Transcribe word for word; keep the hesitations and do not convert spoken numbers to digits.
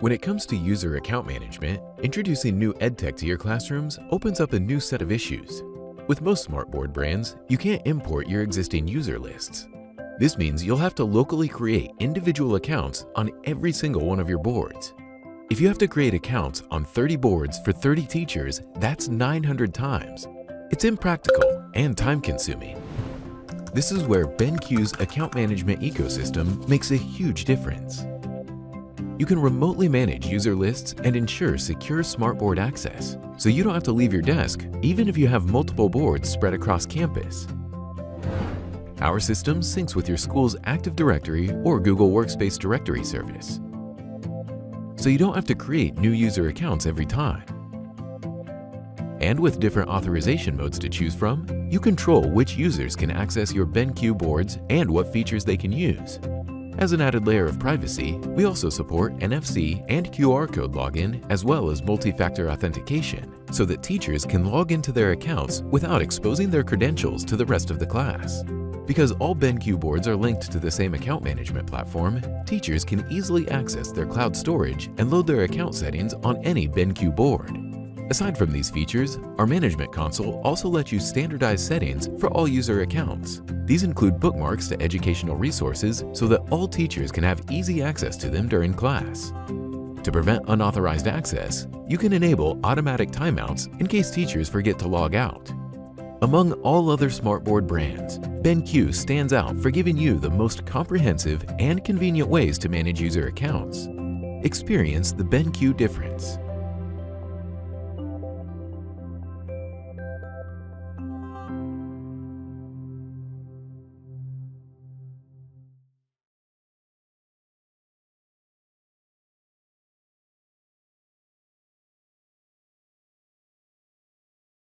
When it comes to user account management, introducing new EdTech to your classrooms opens up a new set of issues. With most smartboard brands, you can't import your existing user lists. This means you'll have to locally create individual accounts on every single one of your boards. If you have to create accounts on thirty boards for thirty teachers, that's nine hundred times. It's impractical and time-consuming. This is where BenQ's account management ecosystem makes a huge difference. You can remotely manage user lists and ensure secure smartboard access, so you don't have to leave your desk even if you have multiple boards spread across campus. Our system syncs with your school's Active Directory or Google Workspace Directory service, so you don't have to create new user accounts every time. And with different authorization modes to choose from, you control which users can access your BenQ boards and what features they can use. As an added layer of privacy, we also support N F C and Q R code login as well as multi-factor authentication, so that teachers can log into their accounts without exposing their credentials to the rest of the class. Because all BenQ boards are linked to the same account management platform, teachers can easily access their cloud storage and load their account settings on any BenQ board. Aside from these features, our management console also lets you standardize settings for all user accounts. These include bookmarks to educational resources so that all teachers can have easy access to them during class. To prevent unauthorized access, you can enable automatic timeouts in case teachers forget to log out. Among all other smartboard brands, BenQ stands out for giving you the most comprehensive and convenient ways to manage user accounts. Experience the BenQ difference.